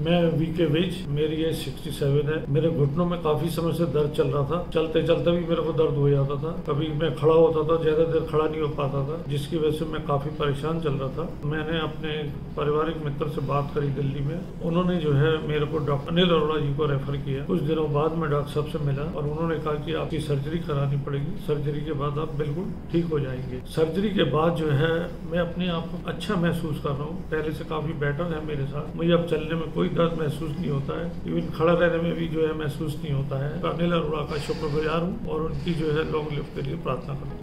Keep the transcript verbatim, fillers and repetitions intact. मैं वीके विज, मेरी as sixty seven है। मेरे घुटनों में काफी समय से दर्द चल रहा था, चलते चलते भी मेरे को दर्द हो जाता था, कभी मैं खड़ा होता था, ज्यादा देर खड़ा नहीं हो पाता था, जिसकी वजह से मैं काफी परेशान चल रहा था। मैंने अपने पारिवारिक मित्र से बात करी दिल्ली में, उन्होंने जो है मेरे को डॉक्टर अनिल अरोड़ा जी को रेफर किया। कुछ दिनों बाद मैं डॉक्टर साहब से मिला और उन्होंने कहा कि आपकी सर्जरी करानी पड़ेगी, सर्जरी के बाद आप बिल्कुल ठीक हो जाएंगे। सर्जरी के बाद जो है मैं अपने आप को अच्छा महसूस कर रहा हूँ, पहले से काफी बेटर है मेरे साथ। मुझे अब चलने में कोई दर्द महसूस नहीं होता है, इवन खड़ा रहने में भी जो है महसूस नहीं होता है। अनिल अरोड़ा का शुक्रगुजार हूँ और उनकी जो है लॉन्ग लिव के लिए प्रार्थना करता हूँ।